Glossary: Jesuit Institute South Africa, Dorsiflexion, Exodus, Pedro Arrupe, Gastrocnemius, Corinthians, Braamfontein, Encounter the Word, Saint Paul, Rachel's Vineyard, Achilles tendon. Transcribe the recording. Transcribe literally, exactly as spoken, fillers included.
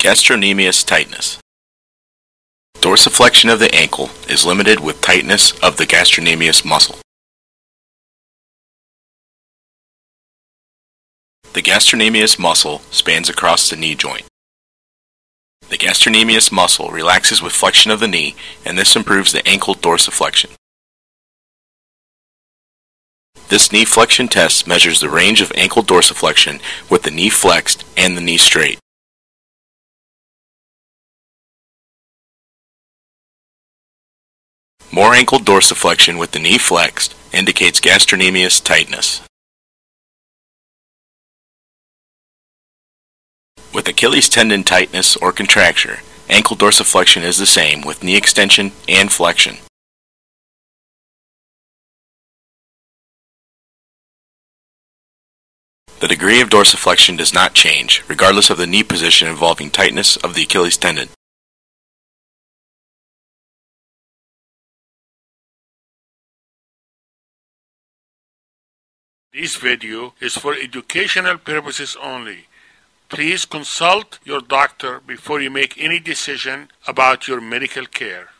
Gastrocnemius tightness. Dorsiflexion of the ankle is limited with tightness of the gastrocnemius muscle. The gastrocnemius muscle spans across the knee joint. The gastrocnemius muscle relaxes with flexion of the knee, and this improves the ankle dorsiflexion. This knee flexion test measures the range of ankle dorsiflexion with the knee flexed and the knee straight. More ankle dorsiflexion with the knee flexed indicates gastrocnemius tightness. With Achilles tendon tightness or contracture, ankle dorsiflexion is the same with knee extension and flexion. The degree of dorsiflexion does not change, regardless of the knee position involving tightness of the Achilles tendon. This video is for educational purposes only. Please consult your doctor before you make any decision about your medical care.